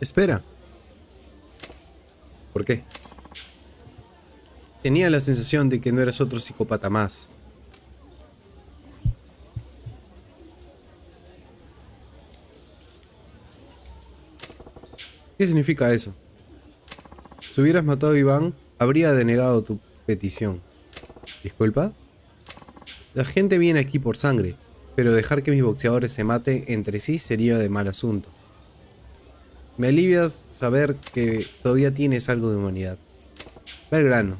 Espera. ¿Por qué? Tenía la sensación de que no eras otro psicópata más. ¿Qué significa eso? Si hubieras matado a Iván, habría denegado tu petición. ¿Disculpa? La gente viene aquí por sangre, pero dejar que mis boxeadores se maten entre sí sería de mal asunto. Me alivias saber que todavía tienes algo de humanidad. Ve al grano.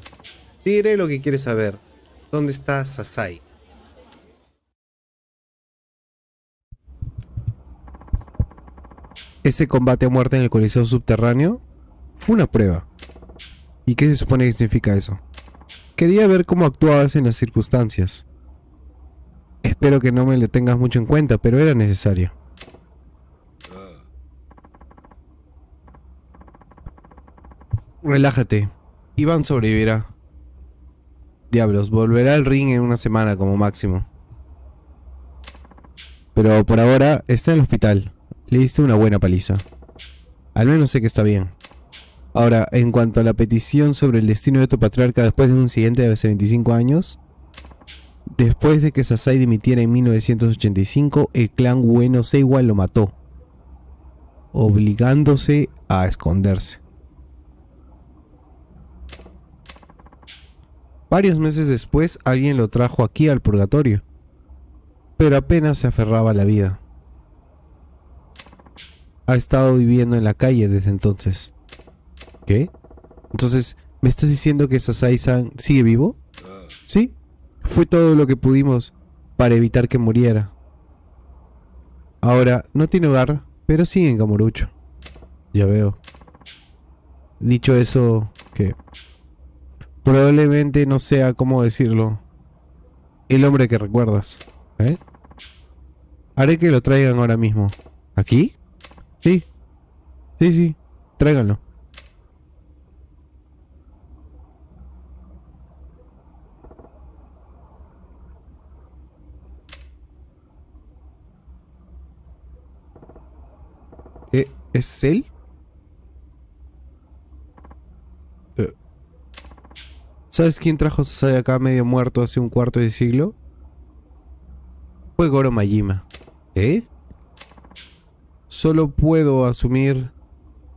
Te diré lo que quieres saber. ¿Dónde está Sasai? Ese combate a muerte en el coliseo subterráneo fue una prueba. ¿Y qué se supone que significa eso? Quería ver cómo actuabas en las circunstancias. Espero que no me lo tengas mucho en cuenta, pero era necesario. Relájate. Iván sobrevivirá. Diablos, volverá al ring en una semana como máximo. Pero por ahora está en el hospital. Le diste una buena paliza. Al menos sé que está bien. Ahora, en cuanto a la petición sobre el destino de tu patriarca después de un incidente de hace 25 años... Después de que Sasai dimitiera en 1985, el clan Ueno Seiwa lo mató, obligándose a esconderse. Varios meses después, alguien lo trajo aquí al purgatorio, pero apenas se aferraba a la vida. Ha estado viviendo en la calle desde entonces. ¿Qué? Entonces, ¿me estás diciendo que Sasai-san sigue vivo? Sí. Fue todo lo que pudimos para evitar que muriera. Ahora no tiene hogar, pero sigue en Kamurocho. Ya veo. Dicho eso, que probablemente no sea, cómo decirlo, el hombre que recuerdas. ¿Eh? Haré que lo traigan ahora mismo. ¿Aquí? Sí. Sí, tráiganlo. ¿Es él? ¿Sabes quién trajo a Sasai acá medio muerto hace un cuarto de siglo? Fue Goro Majima. ¿Eh? Solo puedo asumir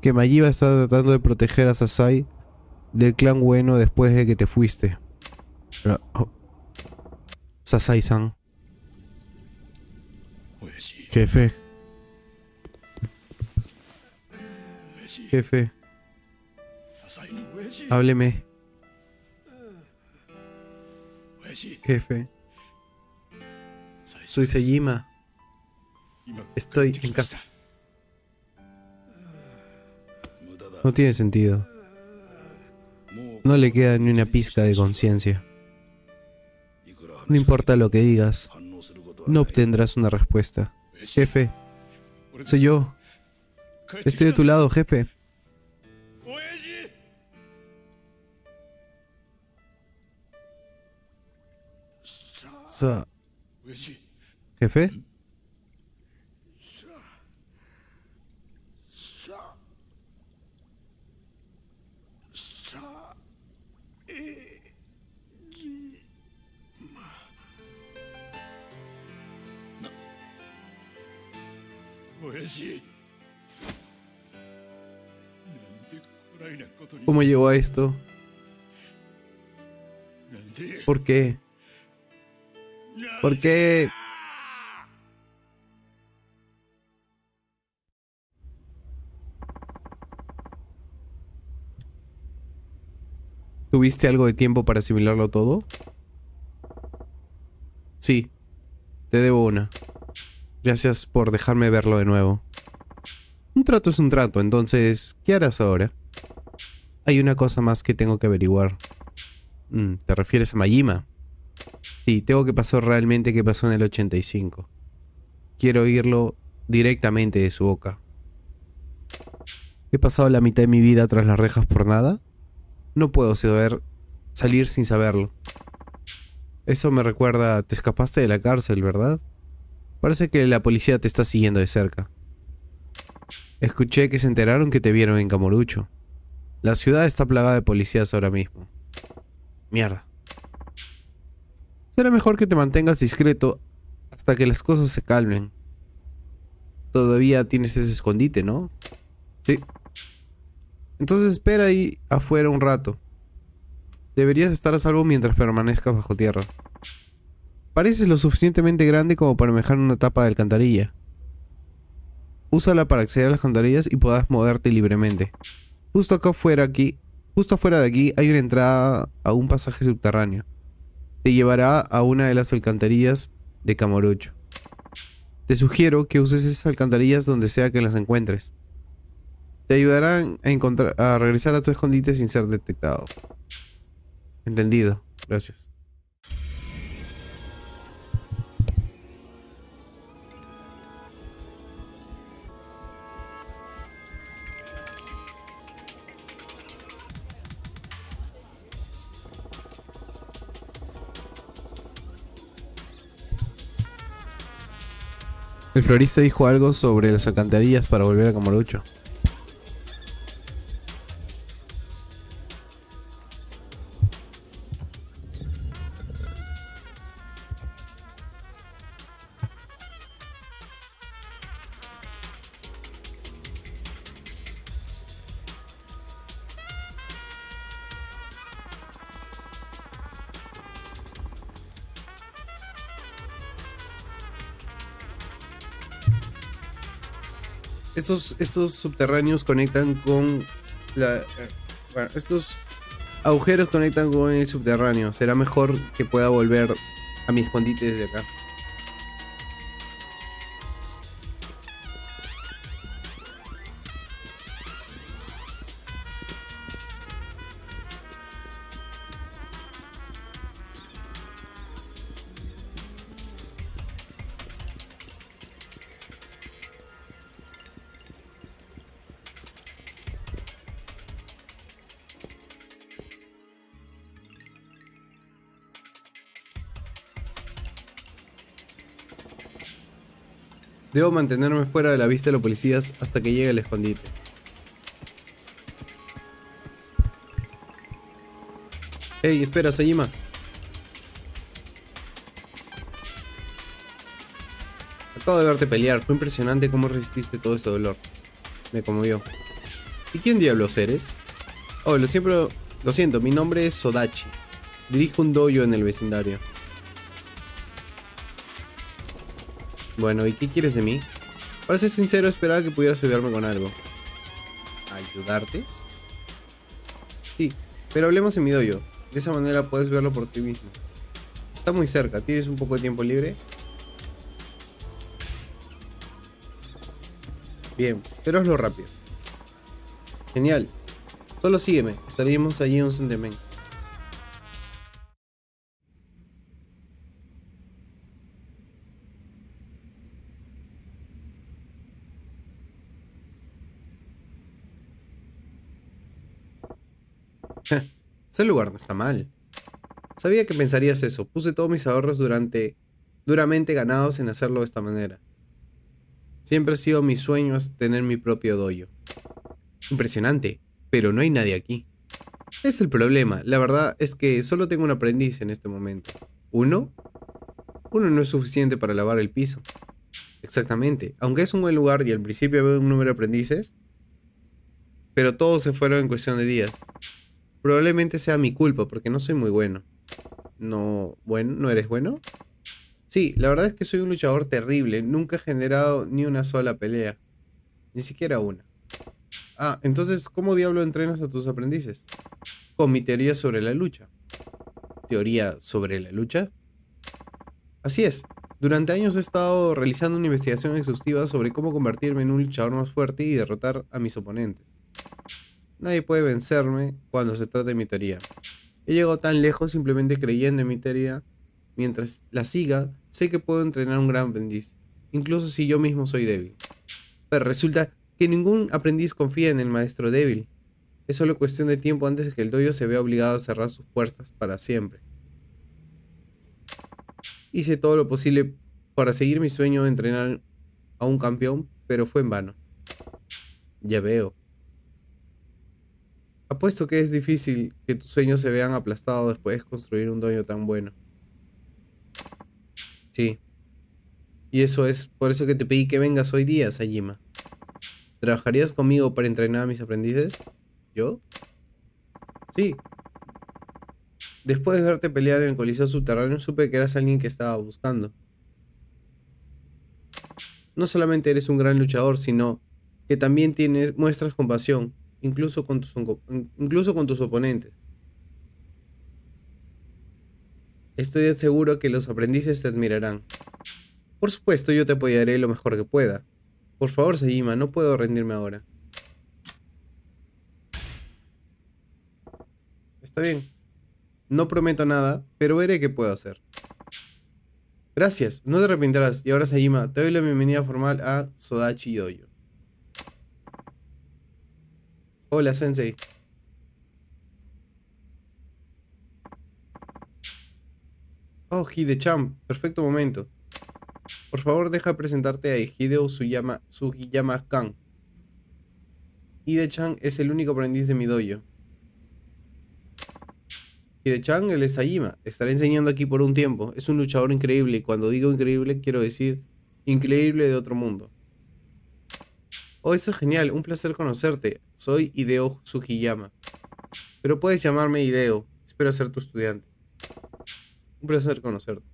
que Majima está tratando de proteger a Sasai del clan Ueno después de que te fuiste. Sasai-san. Jefe, hábleme. Jefe, soy Saejima. Estoy en casa. No tiene sentido. No le queda ni una pizca de conciencia. No importa lo que digas, no obtendrás una respuesta. Jefe, soy yo. Estoy de tu lado, jefe. ¿Jefe? ¿Cómo llegó a esto? ¿Por qué? ¿Por qué? ¿Tuviste algo de tiempo para asimilarlo todo? Sí, te debo una. Gracias por dejarme verlo de nuevo. Un trato es un trato, entonces, ¿qué harás ahora? Hay una cosa más que tengo que averiguar. ¿Te refieres a Majima? Sí, tengo que pasar realmente qué pasó en el 85. Quiero oírlo directamente de su boca. ¿He pasado la mitad de mi vida tras las rejas por nada? No puedo salir sin saberlo. Eso me recuerda, te escapaste de la cárcel, ¿verdad? Parece que la policía te está siguiendo de cerca. Escuché que se enteraron que te vieron en Kamurocho. La ciudad está plagada de policías ahora mismo. Mierda. Será mejor que te mantengas discreto hasta que las cosas se calmen. Todavía tienes ese escondite, ¿no? Sí. Entonces espera ahí afuera un rato. Deberías estar a salvo mientras permanezcas bajo tierra. Pareces lo suficientemente grande como para manejar una tapa de alcantarilla. Úsala para acceder a las alcantarillas y podrás moverte libremente. Justo afuera de aquí hay una entrada a un pasaje subterráneo. Te llevará a una de las alcantarillas de Kamurocho. Te sugiero que uses esas alcantarillas donde sea que las encuentres. Te ayudarán a regresar a tu escondite sin ser detectado. Entendido. Gracias. El florista dijo algo sobre las alcantarillas para volver a Kamurocho. Estos subterráneos conectan con la... Bueno, estos agujeros conectan con el subterráneo. Será mejor que pueda volver a mi escondite desde acá. Debo mantenerme fuera de la vista de los policías hasta que llegue al escondite. Hey, espera, Saejima. Acabo de verte pelear. Fue impresionante cómo resististe todo ese dolor. Me conmovió. ¿Y quién diablos eres? Oh, lo siento, mi nombre es Sodachi. Dirijo un dojo en el vecindario. Bueno, ¿y qué quieres de mí? Para ser sincero, esperaba que pudieras ayudarme con algo. ¿Ayudarte? Sí, pero hablemos en mi dojo. De esa manera puedes verlo por ti mismo. Está muy cerca, ¿tienes un poco de tiempo libre? Bien, pero hazlo rápido. Genial. Solo sígueme, estaríamos allí en un sentimiento. Ese lugar no está mal. Sabía que pensarías eso. Puse todos mis ahorros duramente ganados en hacerlo de esta manera. Siempre ha sido mi sueño tener mi propio dojo. Impresionante, pero no hay nadie aquí. Es el problema. La verdad es que solo tengo un aprendiz en este momento. ¿Uno? Uno no es suficiente para lavar el piso. Exactamente. Aunque es un buen lugar y al principio había un número de aprendices, pero todos se fueron en cuestión de días. Probablemente sea mi culpa, porque no soy muy bueno. ¿No eres bueno? Sí, la verdad es que soy un luchador terrible. Nunca he generado ni una sola pelea. Ni siquiera una. Ah, entonces, ¿cómo diablo entrenas a tus aprendices? Con mi teoría sobre la lucha. ¿Teoría sobre la lucha? Así es. Durante años he estado realizando una investigación exhaustiva sobre cómo convertirme en un luchador más fuerte y derrotar a mis oponentes. Nadie puede vencerme cuando se trata de mi teoría. He llegado tan lejos simplemente creyendo en mi teoría. Mientras la siga, sé que puedo entrenar un gran aprendiz, incluso si yo mismo soy débil. Pero resulta que ningún aprendiz confía en el maestro débil. Es solo cuestión de tiempo antes de que el dojo se vea obligado a cerrar sus puertas para siempre. Hice todo lo posible para seguir mi sueño de entrenar a un campeón, pero fue en vano. Ya veo. Apuesto que es difícil que tus sueños se vean aplastados después de construir un dojo tan bueno. Sí. Y eso es por eso que te pedí que vengas hoy día, Saejima. ¿Trabajarías conmigo para entrenar a mis aprendices? ¿Yo? Sí. Después de verte pelear en el coliseo subterráneo, supe que eras alguien que estaba buscando. No solamente eres un gran luchador, sino que también muestras compasión, incluso con tus oponentes. Estoy seguro que los aprendices te admirarán. Por supuesto, yo te apoyaré lo mejor que pueda. Por favor, Saejima, no puedo rendirme ahora. Está bien. No prometo nada, pero veré qué puedo hacer. Gracias, no te arrepentirás. Y ahora, Saejima, te doy la bienvenida formal a Sodachi Dojo. Hola, Sensei. Oh, Hide-chan, perfecto momento. Por favor, deja presentarte a Hideo Sugiyama-kan. Hide-chan es el único aprendiz de mi dojo. Hide-chan, él es Saejima. Estaré enseñando aquí por un tiempo. Es un luchador increíble y cuando digo increíble, quiero decir increíble de otro mundo. Oh, eso es genial. Un placer conocerte. Soy Hideo Sugiyama. Pero puedes llamarme Hideo. Espero ser tu estudiante. Un placer conocerte.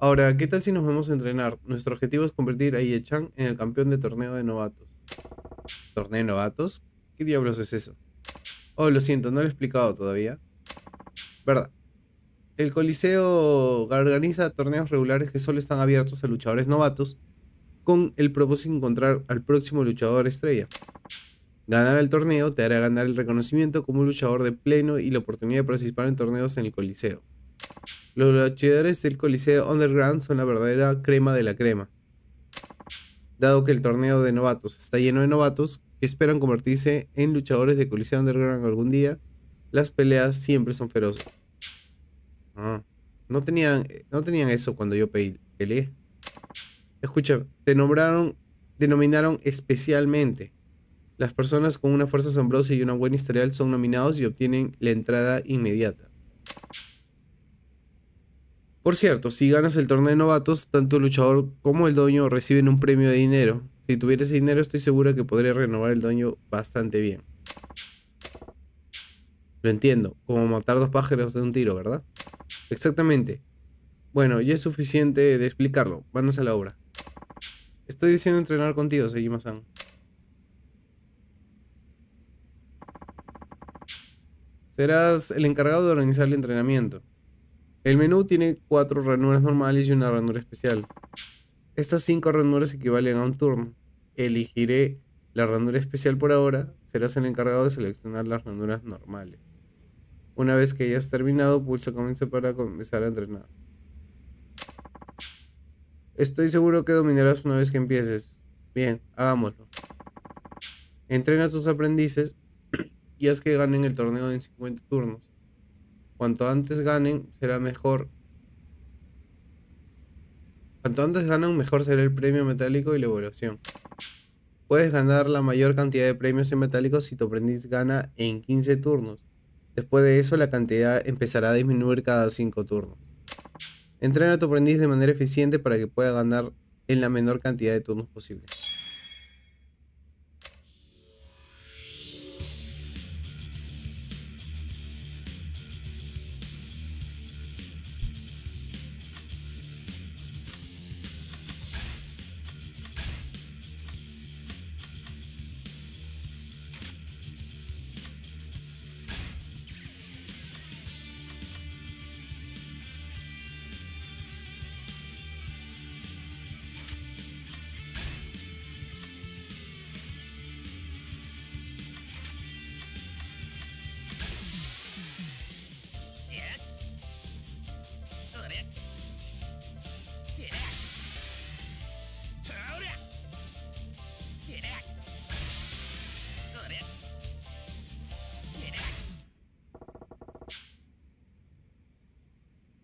Ahora, ¿qué tal si nos vamos a entrenar? Nuestro objetivo es convertir a Hide-chan en el campeón de torneo de novatos. ¿Torneo de novatos? ¿Qué diablos es eso? Oh, lo siento, no lo he explicado todavía. Verdad. El Coliseo organiza torneos regulares que solo están abiertos a luchadores novatos, con el propósito de encontrar al próximo luchador estrella. Ganar el torneo te hará ganar el reconocimiento como un luchador de pleno y la oportunidad de participar en torneos en el Coliseo. Los luchadores del Coliseo Underground son la verdadera crema de la crema. Dado que el torneo de novatos está lleno de novatos que esperan convertirse en luchadores de Coliseo Underground algún día, las peleas siempre son feroces. Ah, no tenían eso cuando yo peleé. Escucha, te nominaron especialmente. Las personas con una fuerza asombrosa y una buena historial son nominados y obtienen la entrada inmediata. Por cierto, si ganas el torneo de novatos, tanto el luchador como el dojo reciben un premio de dinero. Si tuviera ese dinero, estoy segura que podría renovar el dojo bastante bien. Lo entiendo, como matar dos pájaros de un tiro, ¿verdad? Exactamente. Bueno, ya es suficiente de explicarlo. Vámonos a la obra. Estoy diciendo entrenar contigo, Saejima-san. Serás el encargado de organizar el entrenamiento. El menú tiene 4 ranuras normales y una ranura especial. Estas 5 ranuras equivalen a un turno. Elegiré la ranura especial por ahora. Serás el encargado de seleccionar las ranuras normales. Una vez que hayas terminado, pulsa comienzo para comenzar a entrenar. Estoy seguro que dominarás una vez que empieces. Bien, hagámoslo. Entrena a tus aprendices y haz que ganen el torneo en 50 turnos. Cuanto antes ganen, será mejor. Cuanto antes ganan, mejor será el premio metálico y la evaluación. Puedes ganar la mayor cantidad de premios en metálicos si tu aprendiz gana en 15 turnos. Después de eso, la cantidad empezará a disminuir cada 5 turnos. Entrena a tu aprendiz de manera eficiente para que pueda ganar en la menor cantidad de turnos posible.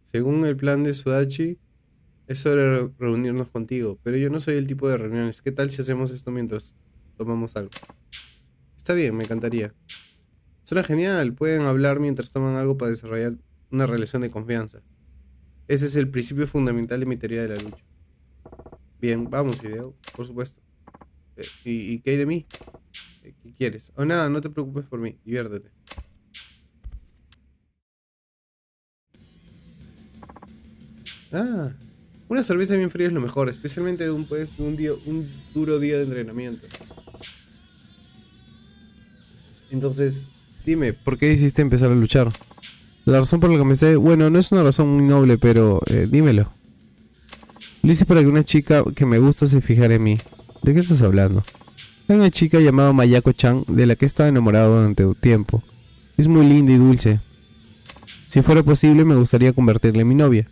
Según el plan de Sodachi, es hora de reunirnos contigo, pero yo no soy el tipo de reuniones. ¿Qué tal si hacemos esto mientras tomamos algo. Está bien, me encantaría. Suena genial, pueden hablar mientras toman algo para desarrollar una relación de confianza. Ese es el principio fundamental de mi teoría de la lucha. Bien, vamos, Hideo, por supuesto. ¿Y qué hay de mí? ¿Qué quieres? Oh, nada, no te preocupes por mí, diviértete. Ah, una cerveza bien fría es lo mejor, especialmente después de un duro día de entrenamiento. Entonces, dime, ¿por qué decidiste empezar a luchar? La razón por la que empecé, bueno, no es una razón muy noble, pero dímelo. Lo hice para que una chica que me gusta se fijara en mí. ¿De qué estás hablando? Hay una chica llamada Mayako Chang, de la que estaba enamorado durante un tiempo. Es muy linda y dulce. Si fuera posible, me gustaría convertirla en mi novia.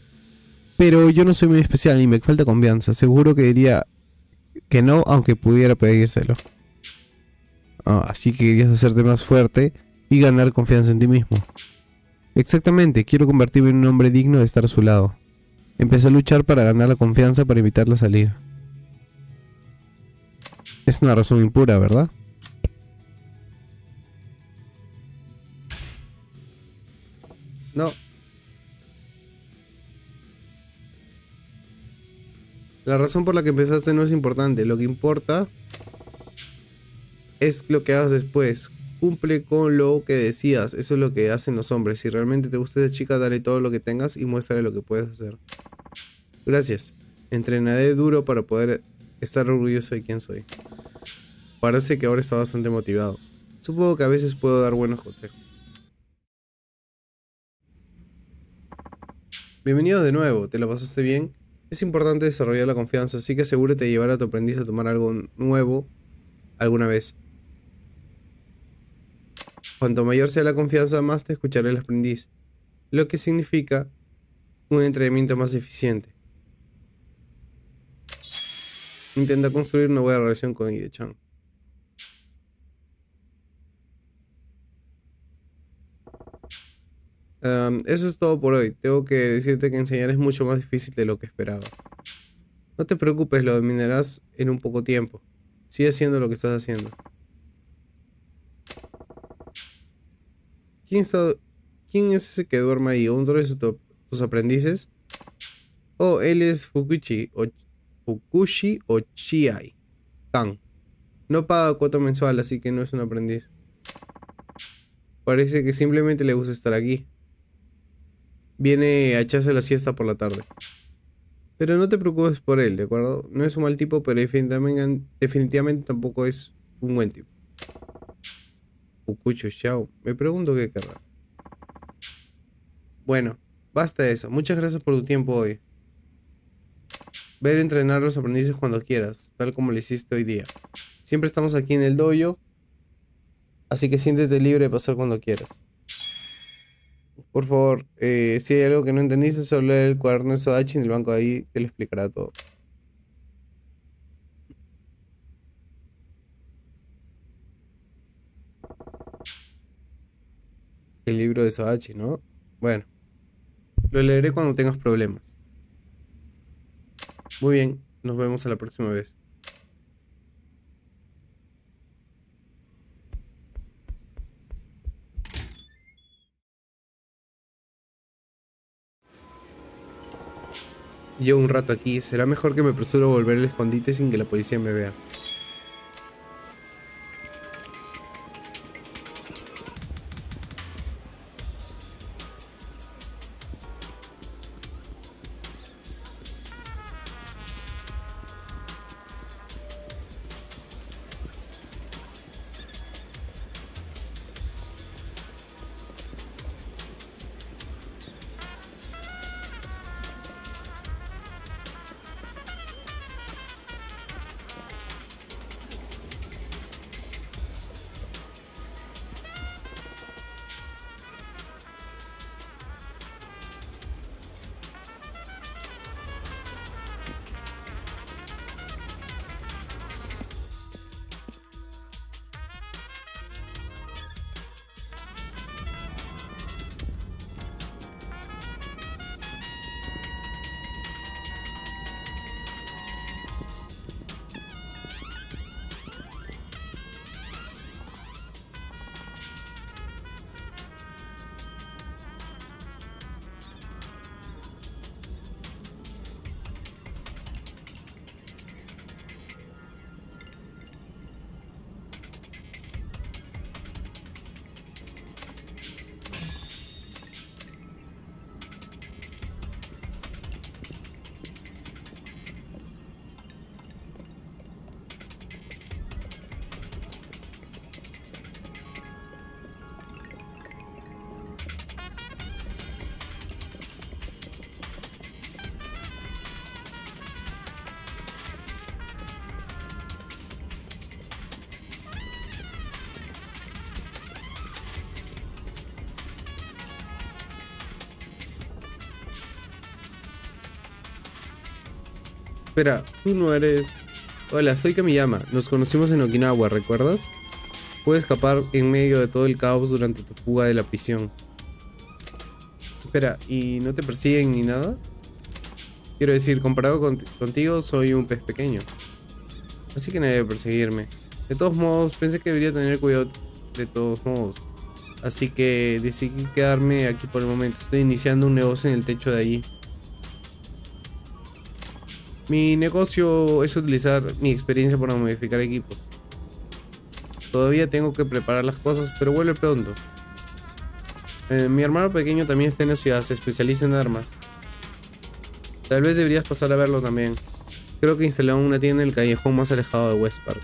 Pero yo no soy muy especial y me falta confianza. Seguro que diría que no, aunque pudiera pedírselo. Ah, así que querías hacerte más fuerte y ganar confianza en ti mismo. Exactamente, quiero convertirme en un hombre digno de estar a su lado. Empecé a luchar para ganar la confianza para invitarla a salir. Es una razón impura, ¿verdad? No. La razón por la que empezaste no es importante. Lo que importa es lo que hagas después. Cumple con lo que decías. Eso es lo que hacen los hombres. Si realmente te gusta esa chica, dale todo lo que tengas y muéstrale lo que puedes hacer. Gracias. Entrenaré duro para poder estar orgulloso de quién soy. Parece que ahora está bastante motivado. Supongo que a veces puedo dar buenos consejos. Bienvenido de nuevo. ¿Te lo pasaste bien? Es importante desarrollar la confianza, así que asegúrate de llevar a tu aprendiz a tomar algo nuevo alguna vez. Cuanto mayor sea la confianza, más te escuchará el aprendiz, lo que significa un entrenamiento más eficiente. Intenta construir una buena relación con Hideo-chan. Eso es todo por hoy. Tengo que decirte que enseñar es mucho más difícil de lo que esperaba. No te preocupes, lo dominarás en un poco tiempo. Sigue haciendo lo que estás haciendo. ¿Quién es ese que duerme ahí? ¿Otro de tus aprendices? Oh, él es Fukushi Ochiai Tan. No paga cuota mensual, así que no es un aprendiz. Parece que simplemente le gusta estar aquí. Viene a echarse la siesta por la tarde. Pero no te preocupes por él, ¿de acuerdo? No es un mal tipo, pero definitivamente tampoco es un buen tipo. Fukucho Xiao. Me pregunto qué querrá. Bueno, basta de eso. Muchas gracias por tu tiempo hoy. Ver entrenar a los aprendices cuando quieras, tal como lo hiciste hoy día. Siempre estamos aquí en el dojo, así que siéntete libre de pasar cuando quieras. Por favor, si hay algo que no entendiste, solo lee el cuaderno de Sodachi en el banco, ahí te lo explicará todo. El libro de Sodachi, ¿no? Bueno, lo leeré cuando tengas problemas. Muy bien, nos vemos a la próxima vez. Llevo un rato aquí, será mejor que me apresuro a volver al escondite sin que la policía me vea. Espera, tú no eres... Hola, soy Kamiyama. Nos conocimos en Okinawa, ¿recuerdas? Pude escapar en medio de todo el caos durante tu fuga de la prisión. Espera, ¿y no te persiguen ni nada? Quiero decir, comparado contigo, soy un pez pequeño. Así que nadie debe perseguirme. De todos modos, pensé que debería tener cuidado de todos modos. Así que decidí quedarme aquí por el momento. Estoy iniciando un negocio en el techo de allí. Mi negocio es utilizar mi experiencia para modificar equipos. Todavía tengo que preparar las cosas, pero vuelve pronto. Mi hermano pequeño también está en la ciudad, se especializa en armas. Tal vez deberías pasar a verlo también. Creo que instalaron una tienda en el callejón más alejado de West Park.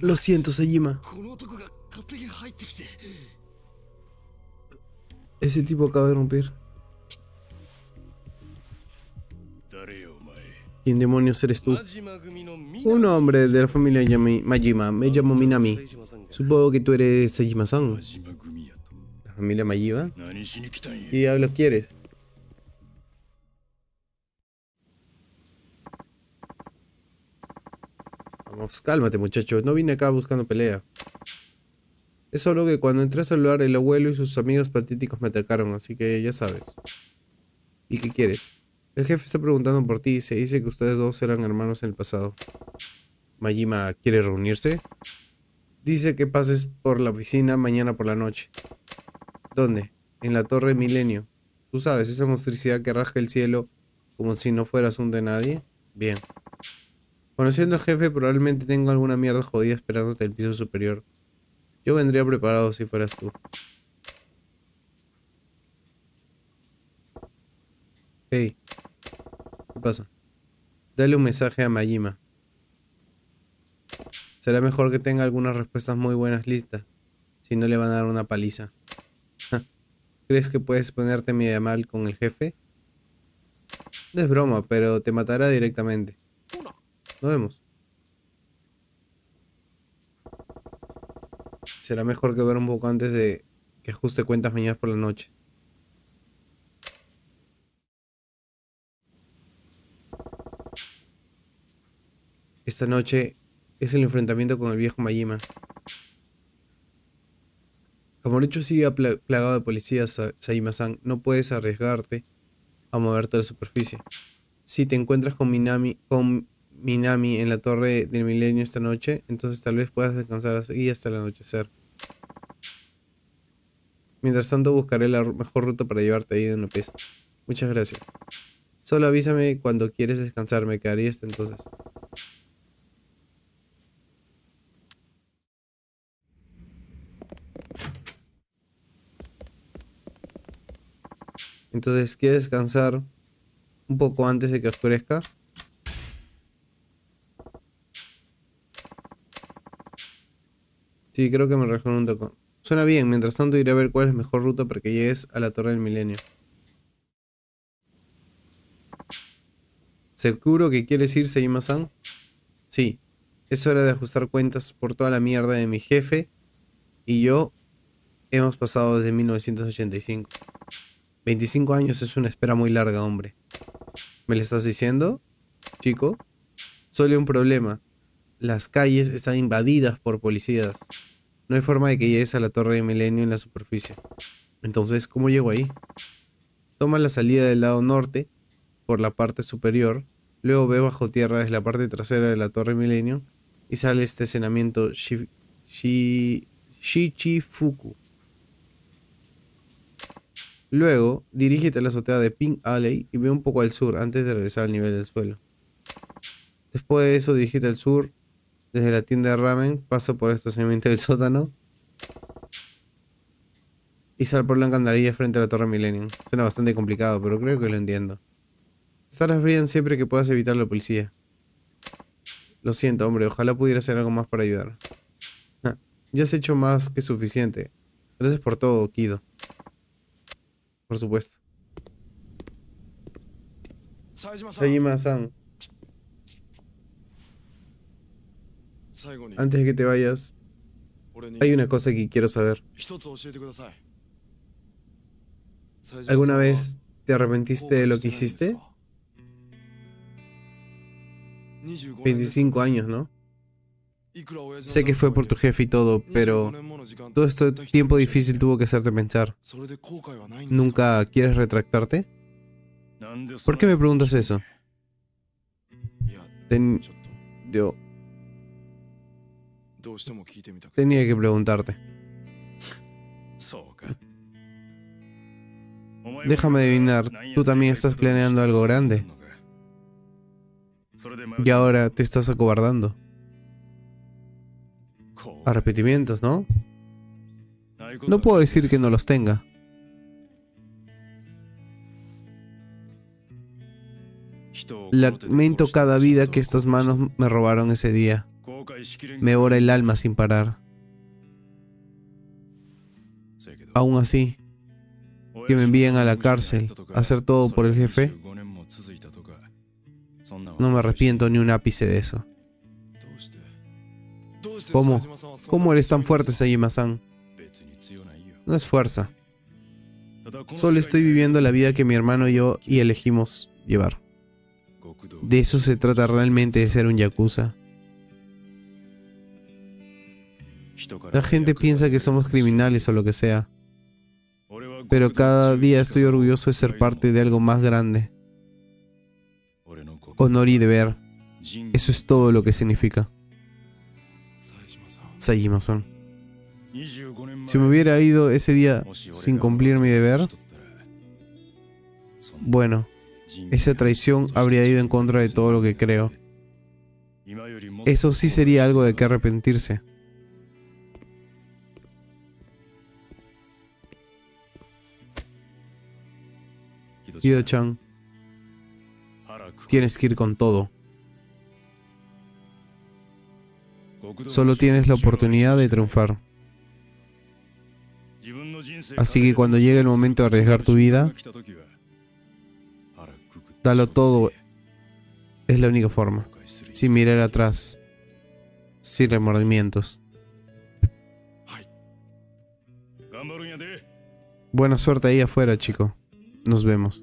Lo siento, Saejima. Ese tipo acaba de romper. ¿Quién demonios eres tú? Un hombre de la familia Majima. Me llamo Minami. Supongo que tú eres Saejima-san. ¿La familia Majima? ¿Qué diablos quieres? Vamos, cálmate, muchacho. No vine acá buscando pelea. Es solo que cuando entré a saludar, el abuelo y sus amigos patéticos me atacaron, así que ya sabes. ¿Y qué quieres? El jefe está preguntando por ti y se dice que ustedes dos eran hermanos en el pasado. ¿Majima quiere reunirse? Dice que pases por la oficina mañana por la noche. ¿Dónde? En la Torre Milenio. Tú sabes, esa monstruosidad que rasga el cielo como si no fuera asunto de nadie. Bien. Conociendo al jefe, probablemente tengo alguna mierda jodida esperándote en el piso superior. Yo vendría preparado si fueras tú. Hey, ¿qué pasa? Dale un mensaje a Majima. Será mejor que tenga algunas respuestas muy buenas listas, si no le van a dar una paliza. ¿Crees que puedes ponerte medio mal con el jefe? No es broma, pero te matará directamente. Nos vemos. Será mejor que ver un poco antes de que ajuste cuentas mañana por la noche. Esta noche es el enfrentamiento con el viejo Majima. Kamurocho sigue plagado de policías, Saejima-san. No puedes arriesgarte a moverte a la superficie. Si te encuentras con Minami en la Torre del Milenio esta noche, entonces tal vez puedas descansar aquí hasta el anochecer. Mientras tanto buscaré la mejor ruta para llevarte ahí de una pieza. Muchas gracias. Solo avísame cuando quieres descansar, me quedaría hasta entonces. Entonces, ¿quieres descansar un poco antes de que oscurezca? Sí, creo que me refiero un toco. Suena bien, mientras tanto iré a ver cuál es la mejor ruta para que llegues a la Torre del Milenio. ¿Seguro que quieres ir, Saejima-san? Sí, es hora de ajustar cuentas por toda la mierda de mi jefe y yo hemos pasado desde 1985. 25 años es una espera muy larga, hombre. ¿Me lo estás diciendo, chico? Solo hay un problema. Las calles están invadidas por policías. No hay forma de que llegues a la Torre de Milenio en la superficie. Entonces, ¿cómo llego ahí? Toma la salida del lado norte, por la parte superior, luego ve bajo tierra desde la parte trasera de la Torre Milenio y sale este estacionamiento Shichifuku. Luego, dirígete a la azotea de Pink Alley y ve un poco al sur antes de regresar al nivel del suelo. Después de eso, dirígete al sur. Desde la tienda de ramen, pasa por el estacionamiento del sótano y sal por la alcantarilla frente a la Torre Millennium. Suena bastante complicado, pero creo que lo entiendo. Estarás bien siempre que puedas evitar la policía. Lo siento, hombre, ojalá pudiera hacer algo más para ayudar. Ya has hecho más que suficiente. Gracias por todo, Kido. Por supuesto. Saejima-san. Antes de que te vayas, hay una cosa que quiero saber. ¿Alguna vez te arrepentiste de lo que hiciste? 25 años, ¿no? Sé que fue por tu jefe y todo, pero todo este tiempo difícil tuvo que hacerte pensar. ¿Nunca quieres retractarte? ¿Por qué me preguntas eso? Tenía que preguntarte. Déjame adivinar, tú también estás planeando algo grande. Y ahora te estás acobardando. Arrepentimientos, ¿no? No puedo decir que no los tenga. Lamento cada vida que estas manos me robaron ese día. Me ora el alma sin parar. Aún así, que me envíen a la cárcel, a hacer todo por el jefe, no me arrepiento ni un ápice de eso. ¿Cómo? ¿Cómo eres tan fuerte, Saejima-san? No es fuerza. Solo estoy viviendo la vida que mi hermano y yo elegimos llevar. De eso se trata realmente, de ser un yakuza. La gente piensa que somos criminales o lo que sea, pero cada día estoy orgulloso de ser parte de algo más grande. Honor y deber, eso es todo lo que significa. Saejima-san, si me hubiera ido ese día sin cumplir mi deber, bueno, esa traición habría ido en contra de todo lo que creo. Eso sí sería algo de que arrepentirse. Hideo-chan, tienes que ir con todo. Solo tienes la oportunidad de triunfar. Así que cuando llegue el momento de arriesgar tu vida, dalo todo. Es la única forma. Sin mirar atrás. Sin remordimientos. Buena suerte ahí afuera, chico. Nos vemos.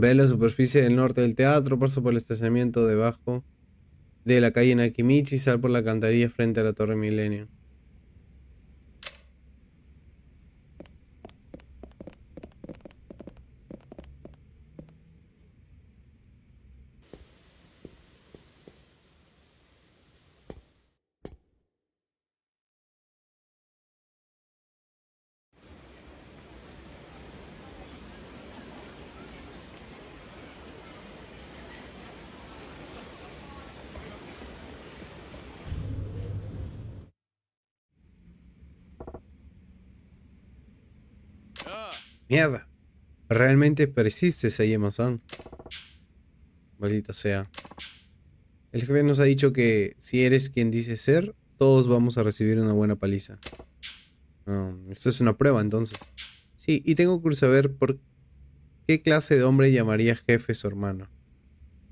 Ve la superficie del norte del teatro, pasa por el estacionamiento debajo de la calle Nakamichi y sal por la alcantarilla frente a la Torre Milenio. Mierda, realmente persiste Saejima-san. Maldita sea. El jefe nos ha dicho que si eres quien dices ser, todos vamos a recibir una buena paliza. No, esto es una prueba entonces. Sí, y tengo que saber por qué clase de hombre llamaría jefe su hermano.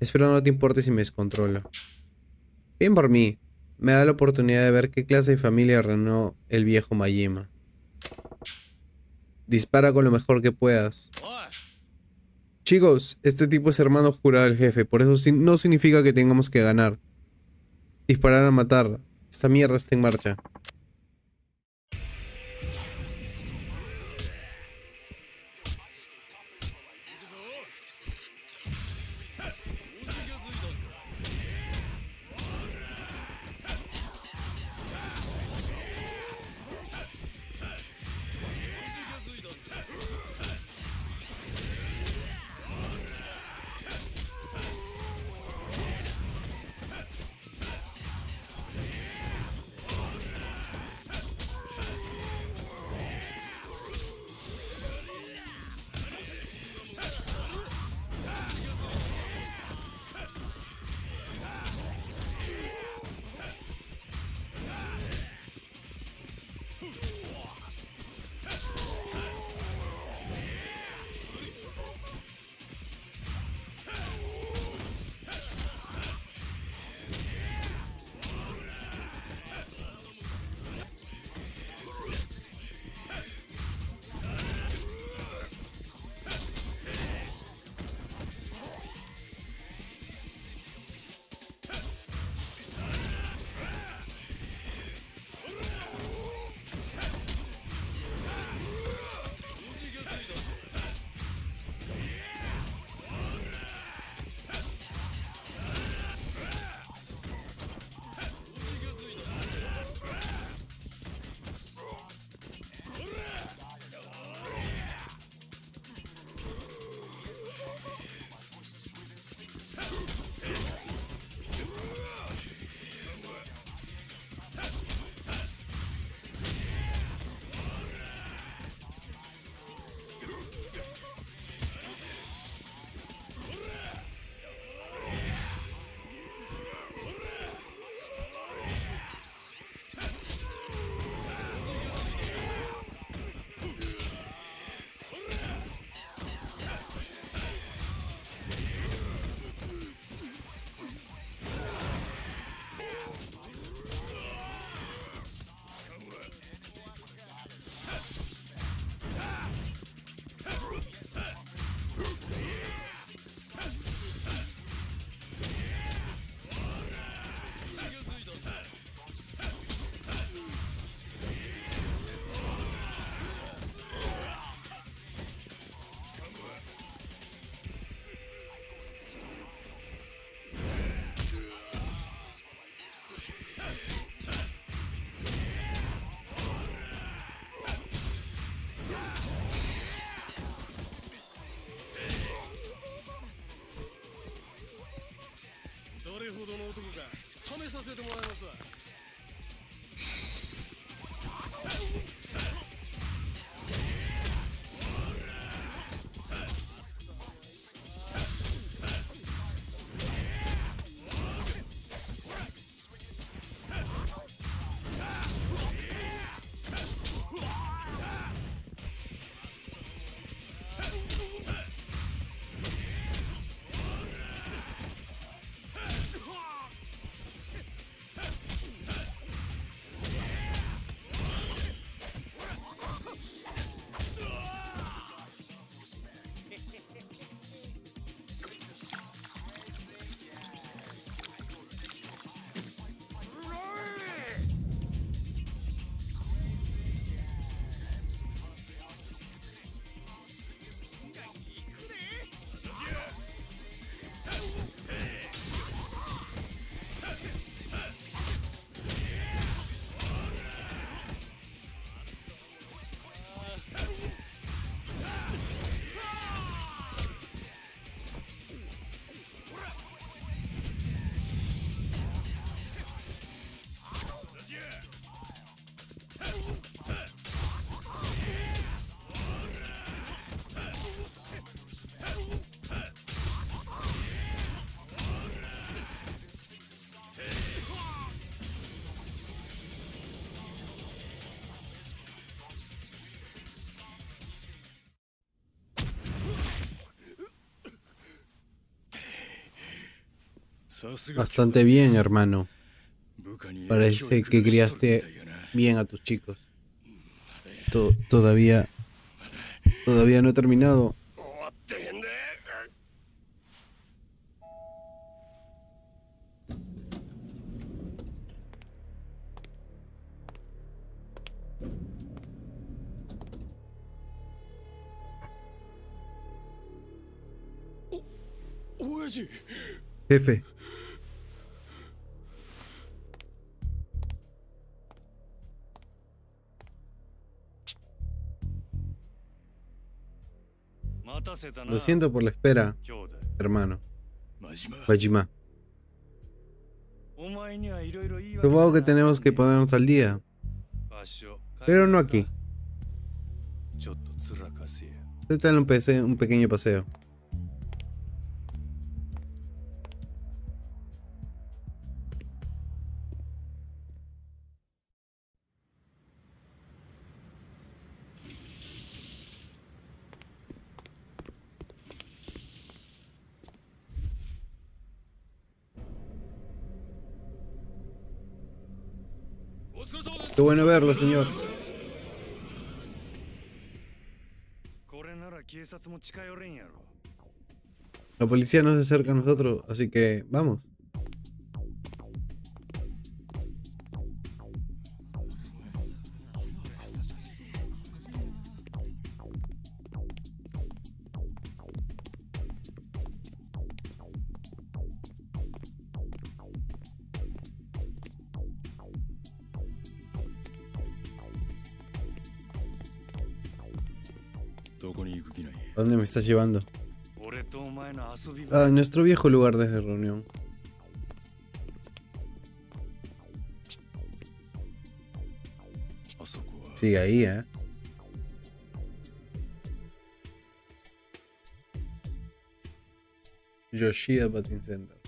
Espero no te importe si me descontrolo. Bien por mí, me da la oportunidad de ver qué clase de familia reunió el viejo Majima. Dispara con lo mejor que puedas. Chicos, este tipo es hermano jurado del jefe, por eso no significa que tengamos que ganar. Disparar a matar. Esta mierda está en marcha. Bastante bien, hermano. Parece que criaste bien a tus chicos. Todavía no he terminado. Jefe. Lo siento por la espera, hermano. Majima. Supongo que tenemos que ponernos al día. Pero no aquí. Te dan un pequeño paseo. Qué bueno verlo, señor. La policía no se acerca a nosotros, así que vamos. ¿A dónde me estás llevando? A nuestro viejo lugar de reunión. Sigue ahí, ¿eh? Yoshida Patin Center.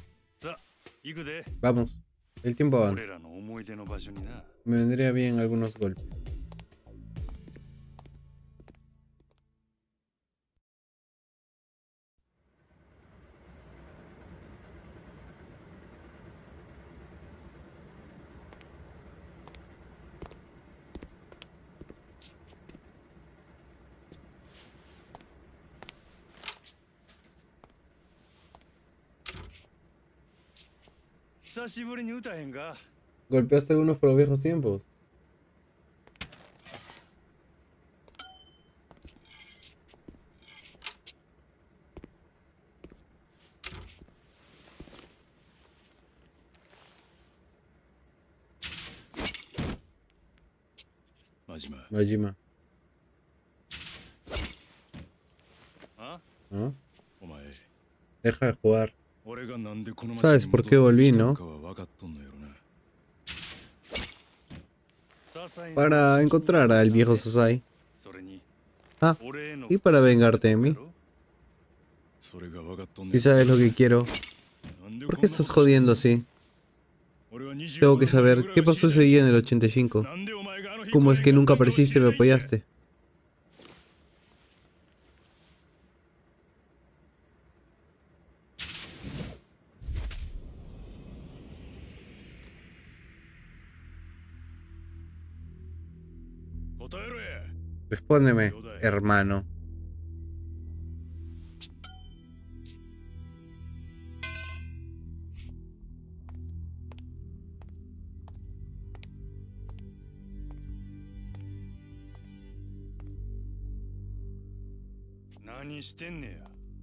Vamos, el tiempo avanza. Me vendría bien algunos golpes. Golpeaste algunos por los viejos tiempos. Majima. ¿Ah? Deja de jugar. ¿Sabes por qué volví, no? para encontrar al viejo Sasai. Ah, y para vengarte de mí. ¿Y sabes lo que quiero? ¿Por qué estás jodiendo así? Tengo que saber qué pasó ese día en el 85. ¿Cómo es que nunca apareciste y me apoyaste? Respóndeme, hermano.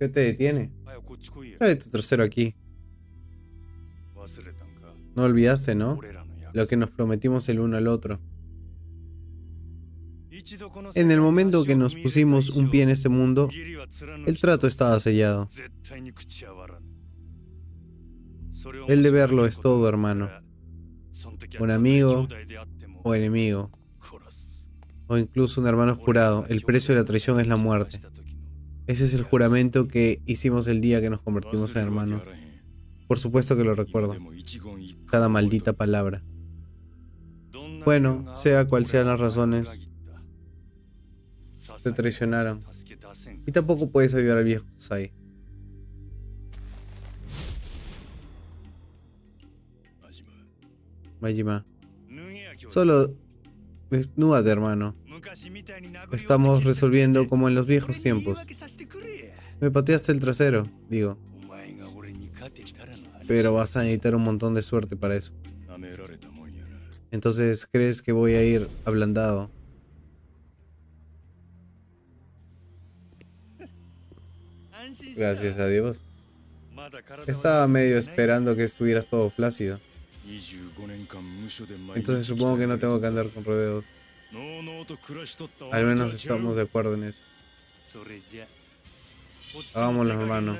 ¿Qué te detiene? Trae tu trasero aquí. No olvidaste, ¿no? Lo que nos prometimos el uno al otro. En el momento que nos pusimos un pie en este mundo, el trato estaba sellado. El deberlo es todo, hermano. Un amigo o enemigo, o incluso un hermano jurado, el precio de la traición es la muerte. Ese es el juramento que hicimos el día que nos convertimos en hermanos. Por supuesto que lo recuerdo. Cada maldita palabra. Bueno, sea cual sean las razones, te traicionaron. Y tampoco puedes ayudar al viejo Sasai. Majima. Solo desnúdate, hermano. Estamos resolviendo como en los viejos tiempos. Me pateaste el trasero, digo. Pero vas a necesitar un montón de suerte para eso. Entonces, ¿crees que voy a ir ablandado? Gracias a Dios. Estaba medio esperando que estuvieras todo flácido. Entonces supongo que no tengo que andar con rodeos. Al menos estamos de acuerdo en eso. Vámonos, hermano.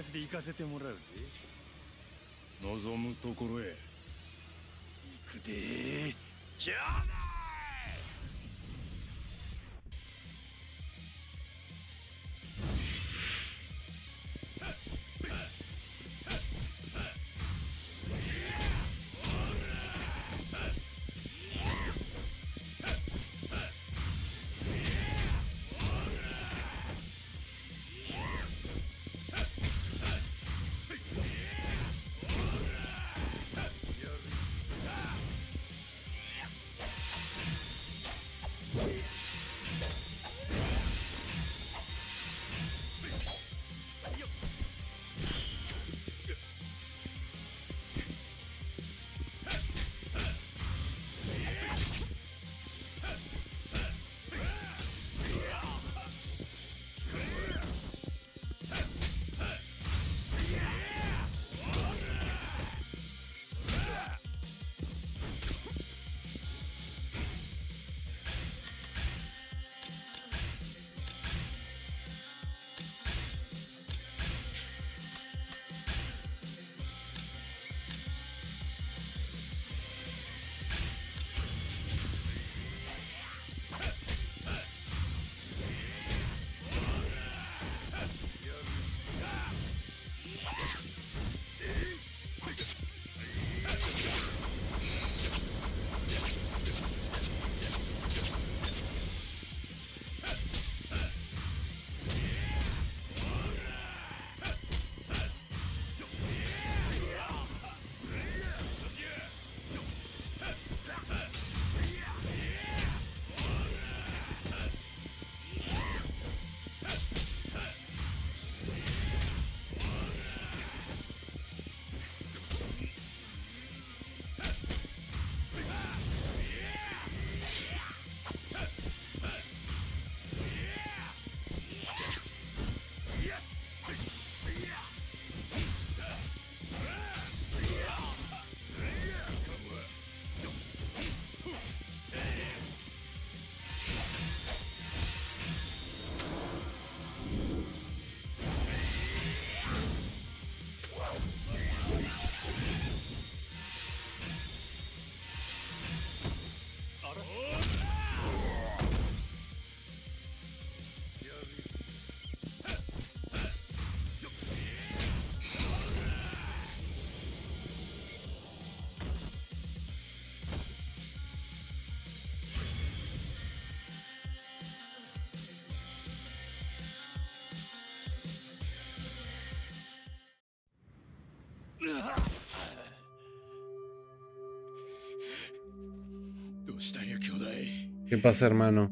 ¿Qué pasa, hermano?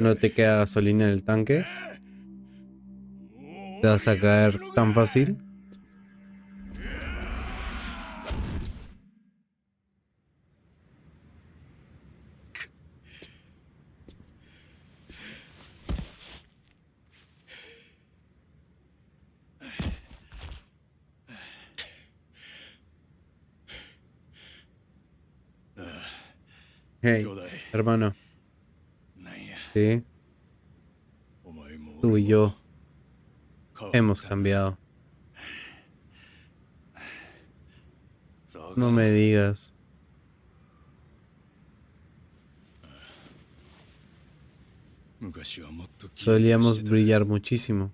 ¿No te queda gasolina en el tanque? ¿Te vas a caer tan fácil? Hey, hermano. Sí. Tú y yo hemos cambiado. No me digas. Solíamos brillar muchísimo.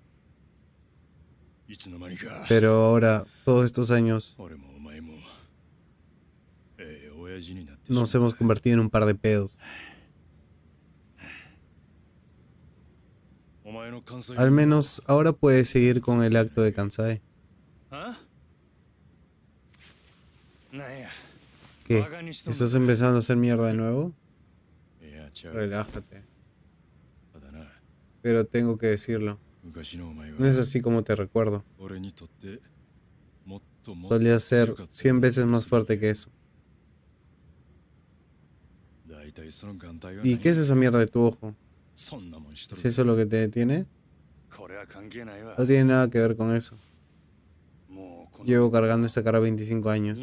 Pero ahora, todos estos años, nos hemos convertido en un par de pedos. Al menos ahora puedes seguir con el acto de Kansai. ¿Qué? ¿Estás empezando a hacer mierda de nuevo? Relájate. Pero tengo que decirlo. No es así como te recuerdo. Solía ser 100 veces más fuerte que eso. ¿Y qué es esa mierda de tu ojo? ¿Es eso lo que te detiene? No tiene nada que ver con eso. Llevo cargando esta cara 25 años.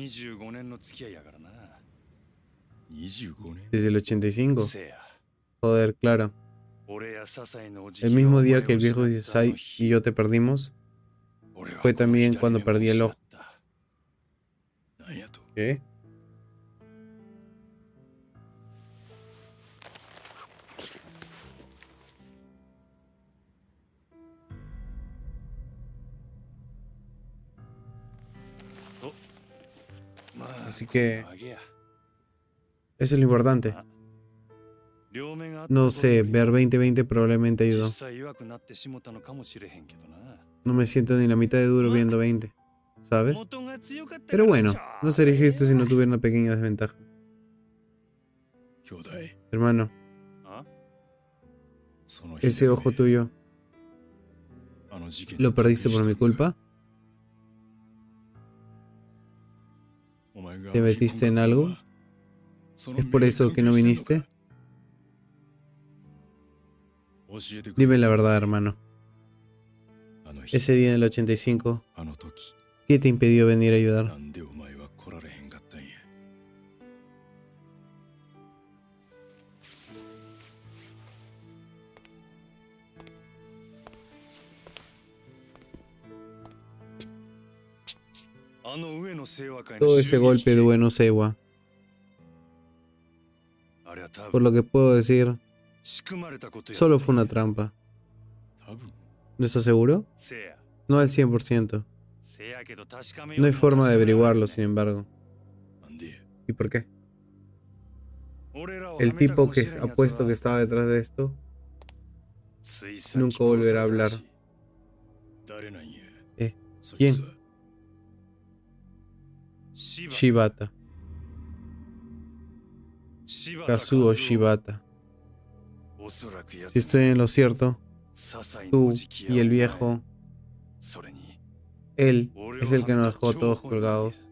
¿Desde el 85? Joder, claro. El mismo día que el viejo Sasai y yo te perdimos, fue también cuando perdí el ojo. ¿Qué? Así que eso es lo importante. No sé, ver 2020 probablemente ayudó. No me siento ni la mitad de duro viendo 20, ¿sabes? Pero bueno, no sería justo si no tuviera una pequeña desventaja. Hermano, ese ojo tuyo, ¿lo perdiste por mi culpa? ¿Te metiste en algo? ¿Es por eso que no viniste? Dime la verdad, hermano. Ese día en el 85, ¿qué te impidió venir a ayudar? Todo ese golpe de bueno Seiwa. Por lo que puedo decir, solo fue una trampa. ¿No estás seguro? No al 100%. No hay forma de averiguarlo, sin embargo. ¿Y por qué? El tipo que apuesto que estaba detrás de esto nunca volverá a hablar. ¿Quién? Shibata Kazuo Shibata. Si estoy en lo cierto, tú y el viejo, él es el que nos dejó todos colgados.